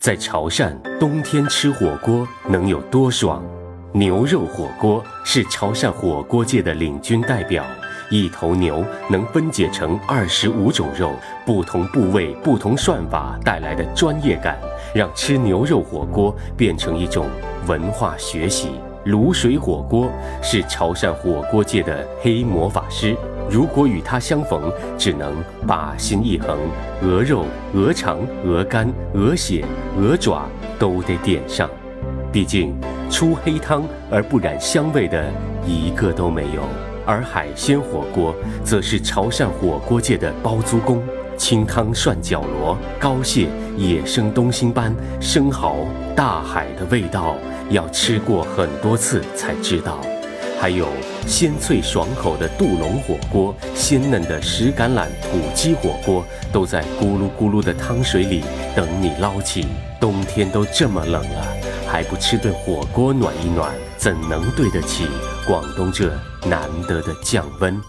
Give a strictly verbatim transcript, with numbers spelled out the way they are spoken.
在潮汕，冬天吃火锅能有多爽？牛肉火锅是潮汕火锅界的领军代表，一头牛能分解成二十五种肉，不同部位、不同涮法带来的专业感，让吃牛肉火锅变成一种文化学习。卤水火锅是潮汕火锅界的黑魔法师。 如果与它相逢，只能把心一横，鹅肉、鹅肠、鹅肝、鹅血、鹅爪都得点上。毕竟出黑汤而不染香味的一个都没有。而海鲜火锅则是潮汕火锅界的包租公，清汤涮角螺、膏蟹、野生东星斑、生蚝，大海的味道要吃过很多次才知道。 还有鲜脆爽口的杜龙火锅、鲜嫩的石橄榄土鸡火锅，都在咕噜咕噜的汤水里等你捞起。冬天都这么冷了，还不吃顿火锅暖一暖，怎能对得起广东这难得的降温？